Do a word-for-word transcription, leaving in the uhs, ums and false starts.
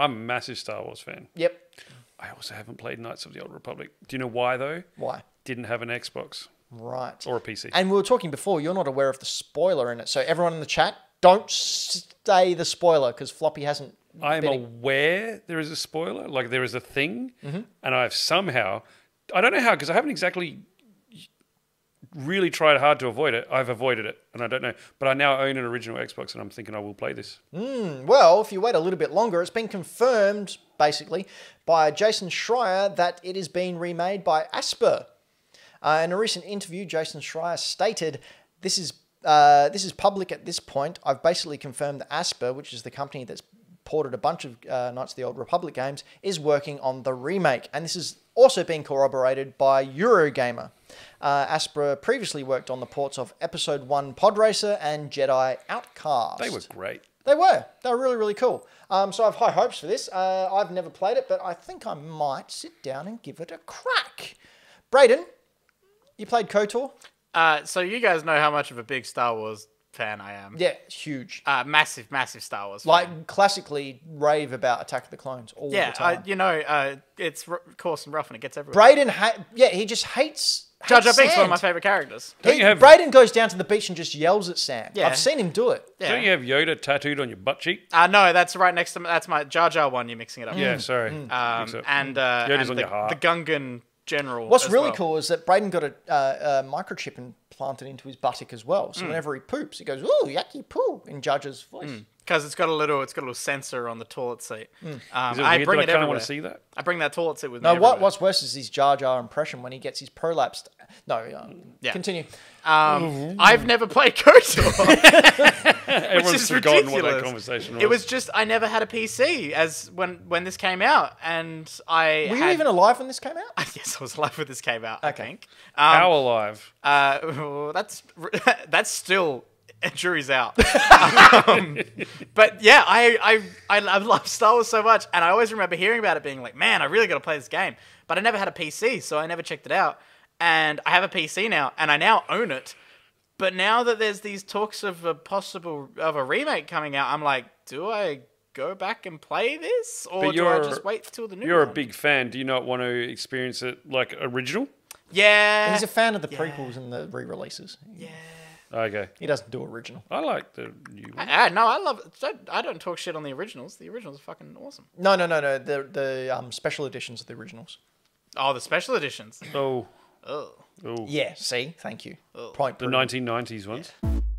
I'm a massive Star Wars fan. Yep. I also haven't played Knights of the Old Republic. Do you know why, though? Why? Didn't have an Xbox. Right. Or a P C. And we were talking before, you're not aware of the spoiler in it. So everyone in the chat, don't say the spoiler because Floppy hasn't. I am aware there is a spoiler. Like, there is a thing. Mm-hmm. And I've somehow, I don't know how, because I haven't exactly really tried hard to avoid it. I've avoided it, and I don't know. But I now own an original Xbox, and I'm thinking I will play this. Mm, well, if you wait a little bit longer, it's been confirmed, basically, by Jason Schreier that it is being remade by Aspyr. Uh, in a recent interview, Jason Schreier stated, this is, uh, this is public at this point. I've basically confirmed that Aspyr, which is the company that's ported a bunch of uh, Knights of the Old Republic games, is working on the remake. And this is also being corroborated by Eurogamer. Uh, Aspyr previously worked on the ports of Episode one Podracer and Jedi Outcast. They were great. They were. They were really, really cool. Um, so I have high hopes for this. Uh, I've never played it, but I think I might sit down and give it a crack. Brayden, you played KOTOR? Uh, so you guys know how much of a big Star Wars fan I am. Yeah, huge. Uh, massive, massive Star Wars fan. Like, classically rave about Attack of the Clones all yeah, the time. Yeah, uh, you know, uh, it's r coarse and rough and it gets everywhere. Brayden, ha yeah, he just hates... Jar Jar Binks is one of my favourite characters. He, Brayden goes down to the beach and just yells at Sam. Yeah. I've seen him do it. Yeah. Don't you have Yoda tattooed on your butt cheek? Uh, no, that's right next to... That's my Jar Jar one. You're mixing it up. Mm. Yeah, sorry. Mm. Um, so. And, uh, Yoda's and on the, your heart. The Gungan general. What's really well. cool is that Brayden got a, uh, a microchip and planted into his buttock as well. So mm. whenever he poops, he goes, ooh, yucky poo, in Jar Jar's voice. Mm. Because it's got a little, it's got a little sensor on the toilet seat. Mm. Um, I bring it everywhere. I want to see that. I bring that toilet seat with no, me. No, what, what's worse is his Jar Jar impression when he gets his prolapsed. No, um, yeah. Continue. Um, mm -hmm. I've never played KOTOR. Everyone's forgotten ridiculous. what that conversation was. It was just I never had a P C as when when this came out, and I were had... you even alive when this came out? Yes, I was alive when this came out. Okay. I think. Um, How alive? Uh, well, that's that's still. Jury's out. um, but yeah, I, I, I love Star Wars so much, and I always remember hearing about it being like, man, I really got to play this game. But I never had a P C, so I never checked it out. And I have a P C now, and I now own it. But now that there's these talks of a possible, of a remake coming out, I'm like, do I go back and play this? Or do I just wait till the new You're one? a big fan. Do you not want to experience it like original? Yeah. He's a fan of the yeah. prequels and the re-releases. Yeah. Okay. He doesn't do original. I like the new one. I, I, no, I love it. Don't, I don't talk shit on the originals. The originals are fucking awesome. No, no, no, no. The, the um, special editions of the originals. Oh, the special editions. Oh. Oh. Oh. Yeah, see? Thank you. Oh. Point the nineteen nineties ones. Yeah.